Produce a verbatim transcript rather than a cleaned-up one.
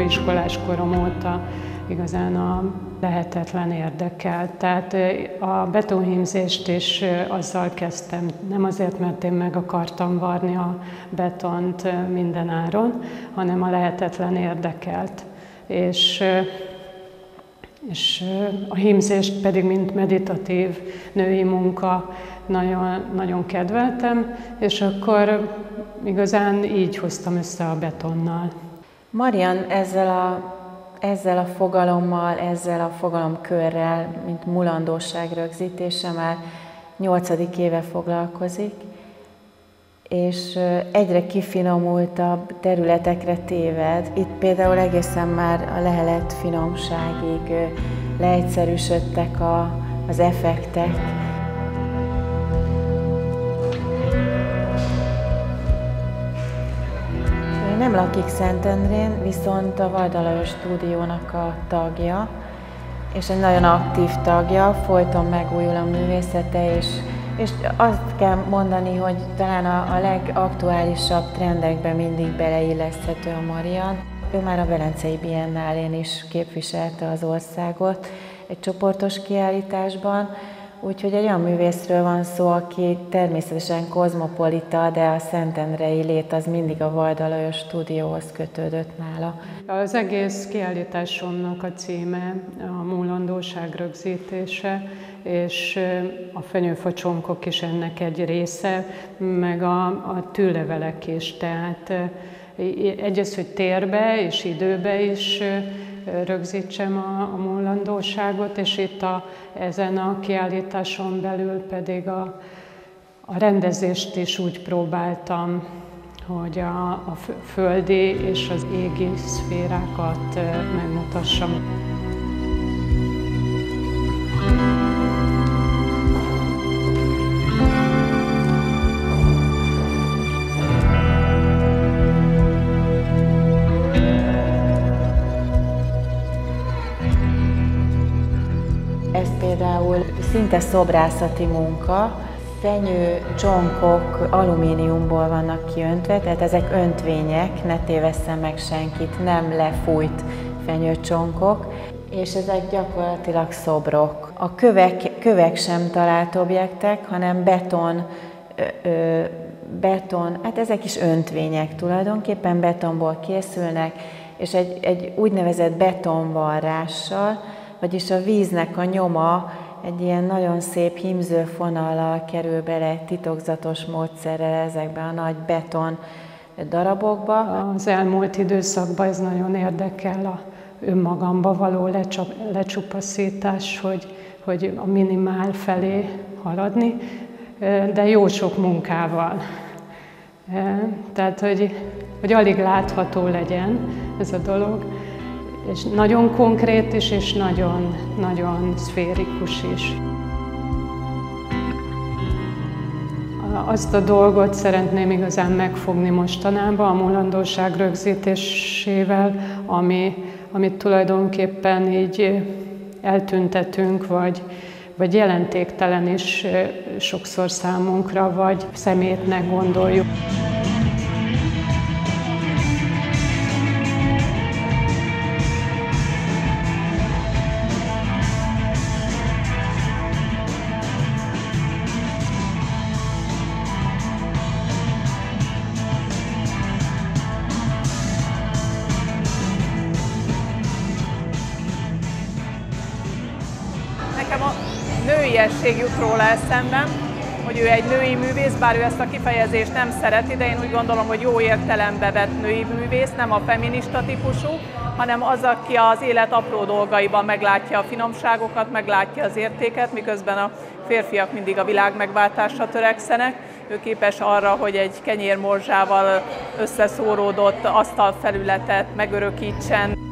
főiskolás korom óta igazán a lehetetlen érdekel. Tehát a betonhímzést is azzal kezdtem, nem azért, mert én meg akartam varni a betont minden áron, hanem a lehetetlen érdekelt. És, és a hímzést pedig, mint meditatív női munka, nagyon, nagyon kedveltem, és akkor igazán így hoztam össze a betonnal. Marian, ezzel a Ezzel a fogalommal, ezzel a fogalomkörrel, mint mulandóság rögzítése már nyolcadik éve foglalkozik, és egyre kifinomultabb területekre téved. Itt például egészen már a lehelet finomságig leegyszerűsödtek a, az effektek. Nem lakik Szentendrén, viszont a Vajda Lajos Stúdiónak a tagja, és egy nagyon aktív tagja, folyton megújul a művészete, és, és azt kell mondani, hogy talán a, a legaktuálisabb trendekben mindig beleilleszthető a Marian. Ő már a Velencei Biennálén is képviselte az országot egy csoportos kiállításban, úgyhogy egy olyan művészről van szó, aki természetesen kozmopolita, de a szentendrei lét az mindig a Vajda Lajos Stúdióhoz kötődött nála. Az egész kiállításomnak a címe a mulandóság rögzítése, és a fenyőfocsonkok is ennek egy része, meg a, a tűlevelek is. Tehát egyrészt, hogy térbe és időbe is rögzítsem a, a mulandóságot, és itt a, ezen a kiállításon belül pedig a, a rendezést is úgy próbáltam, hogy a, a földi és az égi szférákat megmutassam. Például szinte szobrászati munka, fenyő csonkok alumíniumból vannak kiöntve, tehát ezek öntvények, ne tévesszen meg senkit, nem lefújt fenyő csonkok, és ezek gyakorlatilag szobrok. A kövek, kövek sem talált objektek, hanem beton, ö, beton, hát ezek is öntvények tulajdonképpen, betonból készülnek, és egy, egy úgynevezett betonvarrással, vagyis a víznek a nyoma egy ilyen nagyon szép hímző fonallal kerül bele egy titokzatos módszerrel ezekbe a nagy beton darabokba. Az elmúlt időszakban ez nagyon érdekel, a önmagamba való lecsap, lecsupaszítás, hogy, hogy a minimál felé haladni, de jó sok munkával. Tehát, hogy, hogy alig látható legyen ez a dolog. És nagyon konkrét is, és nagyon, nagyon szférikus is. Azt a dolgot szeretném igazán megfogni mostanában a mulandóság rögzítésével, ami, amit tulajdonképpen így eltüntetünk, vagy, vagy jelentéktelen is sokszor számunkra, vagy szemétnek gondoljuk. Nekem a nőiesség jut róla eszemben, hogy ő egy női művész, bár ő ezt a kifejezést nem szereti, de én úgy gondolom, hogy jó értelembe vett női művész, nem a feminista típusú, hanem az, aki az élet apró dolgaiban meglátja a finomságokat, meglátja az értéket, miközben a férfiak mindig a világ megváltásra törekszenek. Ő képes arra, hogy egy kenyérmorzsával összeszóródott asztalfelületet megörökítsen.